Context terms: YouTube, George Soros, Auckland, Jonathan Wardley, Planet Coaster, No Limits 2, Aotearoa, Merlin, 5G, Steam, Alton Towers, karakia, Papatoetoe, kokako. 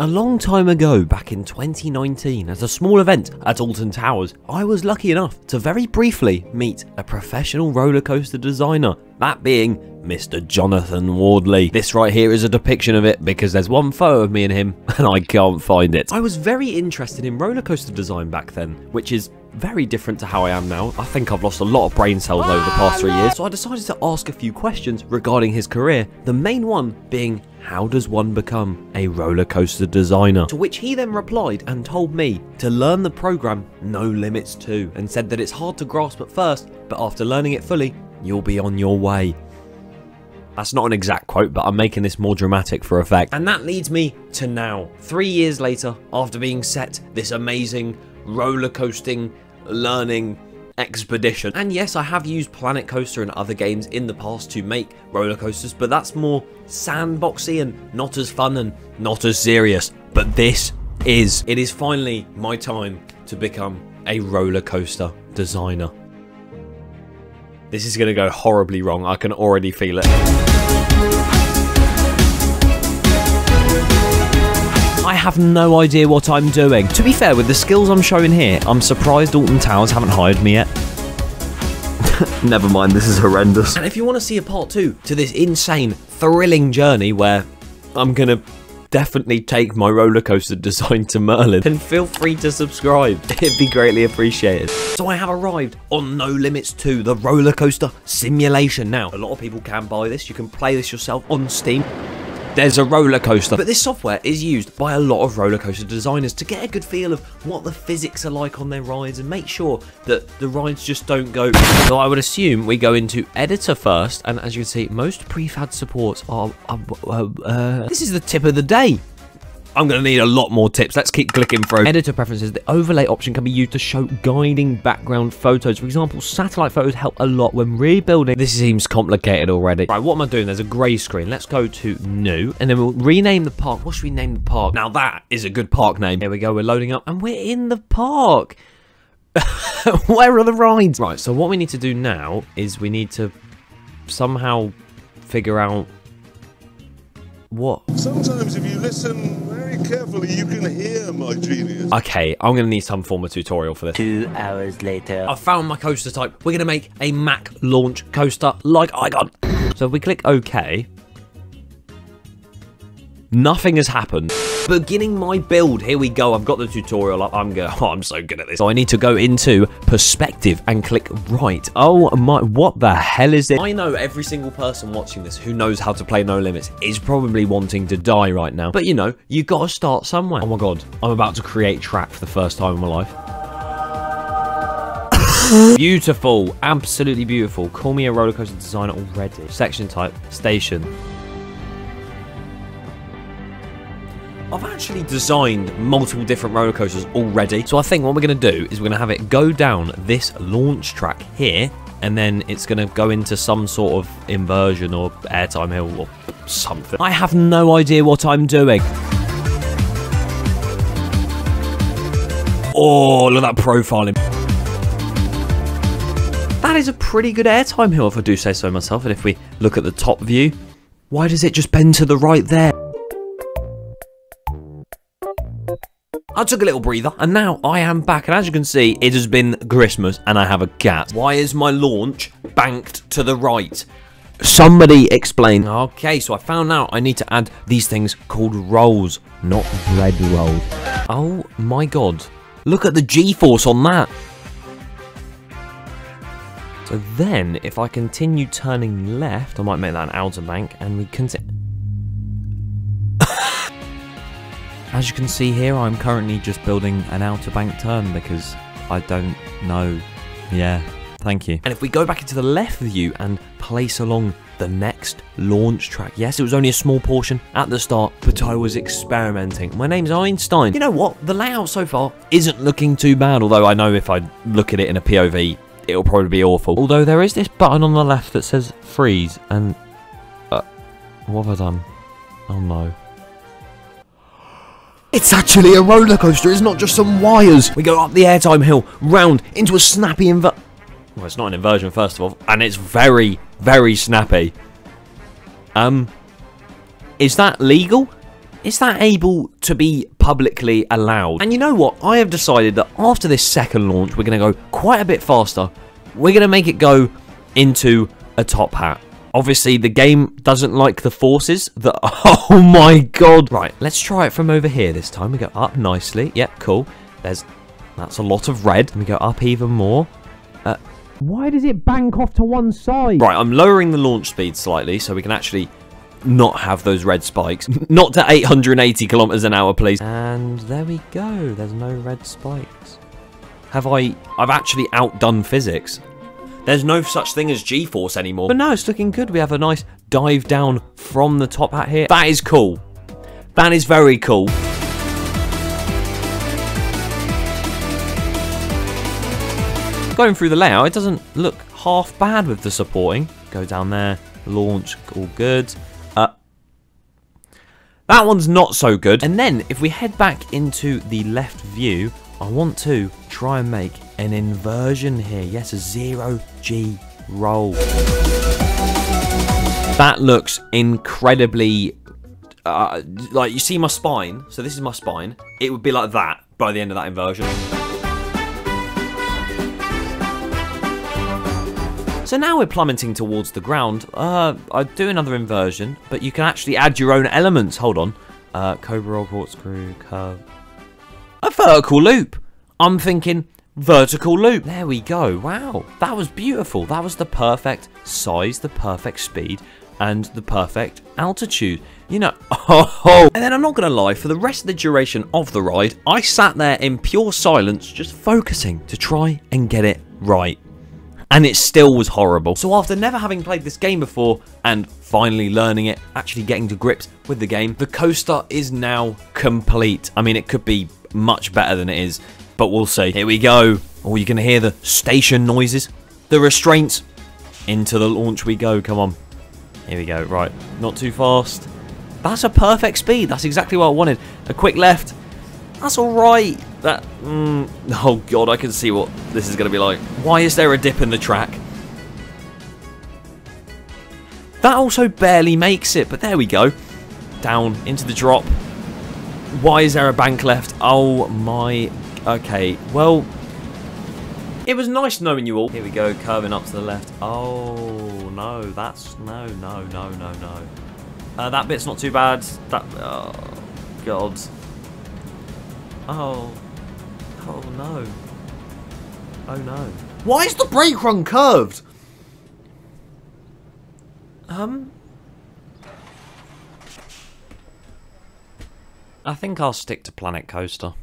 A long time ago, back in 2019, at a small event at Alton Towers, I was lucky enough to very briefly meet a professional roller coaster designer, that being Mr. Jonathan Wardley. This right here is a depiction of it because there's one photo of me and him and I can't find it. I was very interested in roller coaster design back then, which is very different to how I am now. I think I've lost a lot of brain cells over the past 3 years, so I decided to ask a few questions regarding his career, the main one being, how does one become a roller coaster designer? To which he then replied and told me to learn the program No Limits 2 and said that it's hard to grasp at first, but after learning it fully, you'll be on your way. That's not an exact quote, but I'm making this more dramatic for effect. And that leads me to now. 3 years later, after being set this amazing roller coasting learning expedition. And yes, I have used Planet Coaster and other games in the past to make roller coasters, but that's more sandboxy and not as fun and not as serious. But this is. It is finally my time to become a roller coaster designer. This is going to go horribly wrong. I can already feel it. I have no idea what I'm doing. To be fair, with the skills I'm showing here, I'm surprised Alton Towers haven't hired me yet. Never mind, this is horrendous. And if you want to see a part two to this insane, thrilling journey where I'm going to definitely take my roller coaster design to Merlin, then feel free to subscribe. It'd be greatly appreciated. So I have arrived on No Limits 2, the roller coaster simulation. Now, a lot of people can buy this. You can play this yourself on Steam. There's a roller coaster, but this software is used by a lot of roller coaster designers to get a good feel of what the physics are like on their rides and make sure that the rides just don't go. So I would assume we go into editor first, and as you can see, most prefab supports are this is the tip of the day. I'm going to need a lot more tips. Let's keep clicking through. Editor preferences. The overlay option can be used to show guiding background photos. For example, satellite photos help a lot when rebuilding. This seems complicated already. Right, what am I doing? There's a grey screen. Let's go to new, and then we'll rename the park. What should we name the park? Now that is a good park name. Here we go. We're loading up, and we're in the park. Where are the rides? Right, so what we need to do now is we need to somehow figure out what. Sometimes if you listen very carefully, you can hear my genius. Okay, I'm going to need some form of tutorial for this. 2 hours later. I found my coaster type. We're going to make a Mac launch coaster like icon. So if we click OK, nothing has happened. Beginning my build. Here we go. I've got the tutorial up. I'm so good at this. So I need to go into perspective and click right. Oh my, what the hell is this? I know every single person watching this who knows how to play No Limits is probably wanting to die right now. But you know, you gotta start somewhere. Oh my god, I'm about to create track for the first time in my life. Beautiful, absolutely beautiful. Call me a roller coaster designer already. Section type, station. I've actually designed multiple different roller coasters already. So I think what we're going to do is we're going to have it go down this launch track here, and then it's going to go into some sort of inversion or airtime hill or something. I have no idea what I'm doing. Oh, look at that profiling. That is a pretty good airtime hill if I do say so myself. And if we look at the top view, why does it just bend to the right there? I took a little breather, and now I am back, and as you can see, it has been Christmas, and I have a cat. Why is my launch banked to the right? Somebody explain. Okay, so I found out I need to add these things called rolls, not bread rolls. Oh my god. Look at the G-force on that. So then, if I continue turning left, I might make that an outer bank, and we continue. As you can see here, I'm currently just building an outer bank turn because I don't know. Yeah, thank you. And if we go back into the left view and place along the next launch track. Yes, it was only a small portion at the start, but I was experimenting. My name's Einstein. You know what? The layout so far isn't looking too bad, although I know if I look at it in a POV, it'll probably be awful. Although there is this button on the left that says freeze, and what have I done? Oh no. It's actually a roller coaster, it's not just some wires. We go up the airtime hill, round, into a snappy inversion. Well, it's not an inversion, first of all, and it's very, very snappy. Is that legal? Is that able to be publicly allowed? And you know what? I have decided that after this second launch, we're going to go quite a bit faster. We're going to make it go into a top hat. Obviously, the game doesn't like the forces that... Oh, my God. Right, let's try it from over here this time. We go up nicely. Yep, cool. That's a lot of red. We go up even more. Why does it bank off to one side? Right, I'm lowering the launch speed slightly so we can actually not have those red spikes. Not to 880 kilometers an hour, please. And there we go. There's no red spikes. I've actually outdone physics. There's no such thing as G-force anymore. But no, it's looking good. We have a nice dive down from the top hat here. That is cool. That is very cool. Going through the layout, it doesn't look half bad with the supporting. Go down there, launch, all good. That one's not so good. And then if we head back into the left view, I want to try and make an inversion here. Yes, a 0G roll. That looks incredibly... like, you see my spine? So this is my spine. It would be like that by the end of that inversion. So now we're plummeting towards the ground. I do another inversion, but you can actually add your own elements. Hold on. Cobra roll, corkscrew, curve. A vertical loop. I'm thinking vertical loop. There we go. Wow. That was beautiful. That was the perfect size, the perfect speed, and the perfect altitude. You know. Oh. And then I'm not going to lie, for the rest of the duration of the ride, I sat there in pure silence, just focusing to try and get it right. And it still was horrible. So after never having played this game before and finally learning it, actually getting to grips with the game, the coaster is now complete. I mean, it could be much better than it is, but we'll see. Here we go. Oh, you can hear the station noises, the restraints. Into the launch we go. Come on. Here we go. Right. Not too fast. That's a perfect speed. That's exactly what I wanted. A quick left. That's all right. That, oh God, I can see what this is going to be like. Why is there a dip in the track? That also barely makes it, but there we go. Down into the drop. Why is there a bank left? Oh my, okay. Well, it was nice knowing you all. Here we go, curving up to the left. Oh no, that's, no. That bit's not too bad. That, oh God. Oh. Oh no. Oh no. Why is the brake run curved? I think I'll stick to Planet Coaster.